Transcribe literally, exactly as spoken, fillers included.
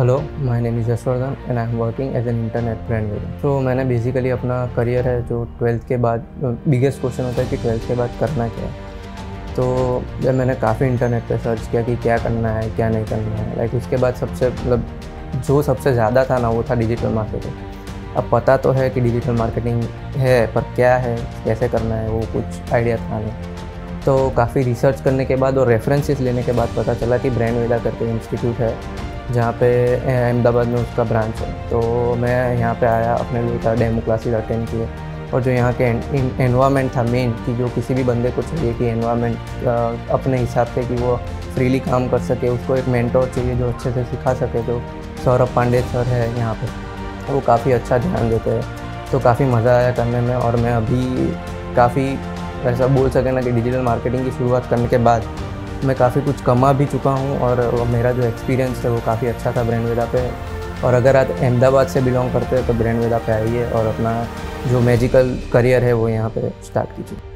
Hello my name is Jashvardhan and I am working as an intern at brand Vela. तो मैंने basically अपना career है जो ट्वेल्थ के बाद बिगेस्ट क्वेश्चन होता है कि ट्वेल्थ के बाद करना क्या है। तो जब मैंने काफ़ी इंटरनेट पे सर्च किया कि क्या करना है क्या नहीं करना है, लाइक उसके बाद सबसे मतलब जो सबसे ज़्यादा था ना वो था डिजिटल मार्केटिंग। अब पता तो है कि डिजिटल मार्केटिंग है पर क्या है कैसे करना है वो कुछ आइडिया था नहीं। तो काफ़ी रिसर्च करने के बाद और रेफरेंसेस लेने के बाद पता चला कि ब्रांड वेला करके इंस्टीट्यूट है जहाँ पे अहमदाबाद में उसका ब्रांच है। तो मैं यहाँ पे आया, अपने लिए का डेमो क्लासेस अटेंड किए और जो यहाँ के एनवायरनमेंट था मेन कि जो किसी भी बंदे को चाहिए कि एनवायरनमेंट अपने हिसाब से कि वो फ्रीली काम कर सके, उसको एक मेंटोर चाहिए जो अच्छे से सिखा सके। तो सौरभ पांडे सर है यहाँ पर, वो काफ़ी अच्छा ध्यान देते हैं। तो काफ़ी मज़ा आया करने में और मैं अभी काफ़ी ऐसा बोल सके ना कि डिजिटल मार्केटिंग की शुरुआत करने के बाद मैं काफ़ी कुछ कमा भी चुका हूँ और मेरा जो एक्सपीरियंस है वो काफ़ी अच्छा था ब्रांड वेला पे। और अगर आप अहमदाबाद से बिलोंग करते हैं तो ब्रांड वेला पे आइए और अपना जो मैजिकल करियर है वो यहाँ पे स्टार्ट कीजिए।